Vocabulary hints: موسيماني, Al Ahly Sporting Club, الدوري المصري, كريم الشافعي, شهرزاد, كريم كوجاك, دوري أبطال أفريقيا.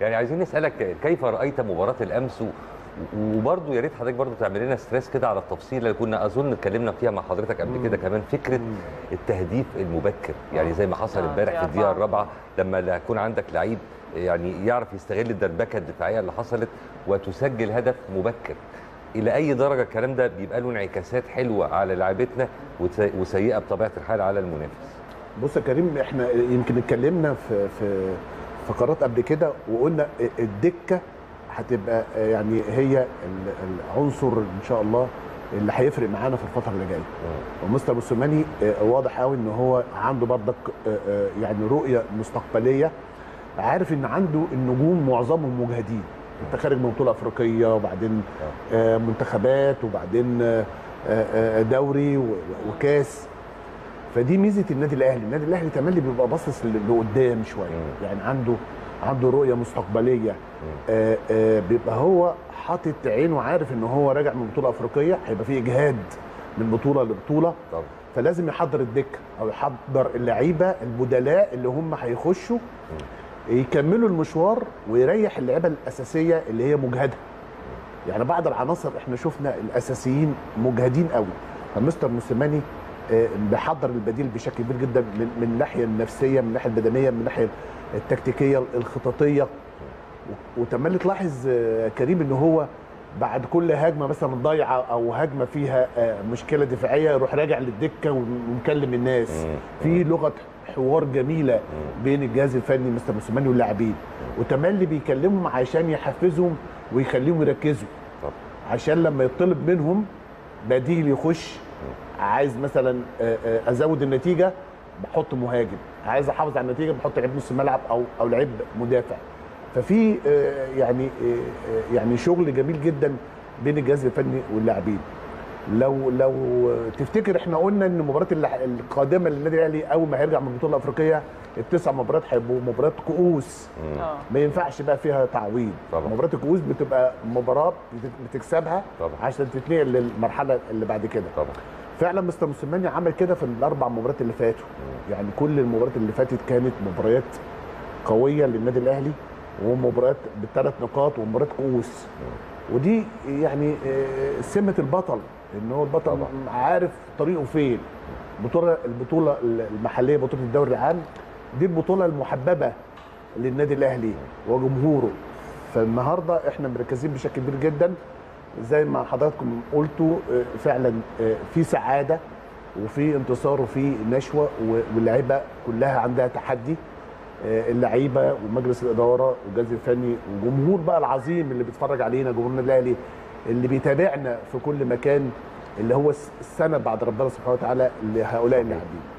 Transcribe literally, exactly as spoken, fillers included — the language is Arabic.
يعني عايزين نسالك كيف رايت مباراه الامس، وبرضه يا ريت حضرتك برضه تعمل لنا ستريس كده على التفصيل اللي كنا اظن اتكلمنا فيها مع حضرتك قبل كده كمان، فكره التهديف المبكر، يعني زي ما حصل امبارح في الدقيقه الرابعه لما يكون عندك لعيب يعني يعرف يستغل الدربكه الدفاعيه اللي حصلت وتسجل هدف مبكر. الى اي درجه الكلام ده بيبقى له انعكاسات حلوه على لعيبتنا وسيئه بطبيعه الحال على المنافس؟ بص يا كريم، احنا يمكن اتكلمنا في في فقرات قبل كده وقلنا الدكه هتبقى يعني هي العنصر ان شاء الله اللي هيفرق معانا في الفتره اللي جايه. ومستر موسيماني واضح قوي ان هو عنده برضك يعني رؤيه مستقبليه، عارف ان عنده النجوم معظمهم مجهدين، انت خارج من بطوله افريقيه وبعدين منتخبات وبعدين دوري وكاس، فدي ميزه النادي الاهلي. النادي الاهلي تملي بيبقى باصص لقدام شويه، يعني عنده عنده رؤيه مستقبليه، آآ آآ بيبقى هو حاطط عينه، عارف ان هو راجع من بطوله افريقيه هيبقى في اجهاد من بطوله لبطوله طبعا. فلازم يحضر الدكه او يحضر اللعيبه البدلاء اللي هم هيخشوا يكملوا المشوار ويريح اللعيبه الاساسيه اللي هي مجهده. يعني بعض العناصر احنا شفنا الاساسيين مجهدين قوي، فمستر موسيماني بيحضر البديل بشكل كبير جدا من الناحيه النفسيه، من الناحيه البدنيه، من الناحيه التكتيكيه الخططيه. وتملي تلاحظ كريم ان هو بعد كل هجمه مثلا ضايعه او هجمه فيها مشكله دفاعيه يروح راجع للدكه ومكلم الناس في لغه حوار جميله بين الجهاز الفني مستر موسيماني واللاعبين، وتملي بيكلمهم عشان يحفزهم ويخليهم يركزوا، عشان لما يطلب منهم بديل يخش، عايز مثلا ازود النتيجه بحط مهاجم، عايز احافظ على النتيجه بحط لعيب نص ملعب او او لعيب مدافع. ففي يعني يعني شغل جميل جدا بين الجهاز الفني واللاعبين. لو لو تفتكر احنا قلنا ان المباراه القادمه للنادي الاهلي اول ما هيرجع من البطوله الافريقيه التسع مباريات هيبقوا مباريات كؤوس، ما ينفعش بقى فيها تعويض. مباراه الكؤوس بتبقى مباراه بتكسبها طبعا عشان تتنقل للمرحله اللي بعد كده. طبعا فعلا مستر موسيماني عمل كده في الاربع مباريات اللي فاتوا، يعني كل المباريات اللي فاتت كانت مباريات قويه للنادي الاهلي ومباريات بالثلاث نقاط ومباريات كؤوس، ودي يعني سمه البطل ان هو البطل طبعا عارف طريقه فين. البطوله البطوله المحليه بطوله الدوري العام دي البطوله المحببه للنادي الاهلي وجمهوره، فالنهارده احنا مركزين بشكل كبير جدا زي ما حضراتكم قلتوا، فعلا في سعاده وفي انتصار وفي نشوه، واللعيبه كلها عندها تحدي، اللعيبه ومجلس الاداره والجهاز الفني والجمهور بقى العظيم اللي بيتفرج علينا، جمهور النادي الاهلي اللي بيتابعنا في كل مكان، اللي هو السند بعد ربنا سبحانه وتعالى لهؤلاء اللاعبين.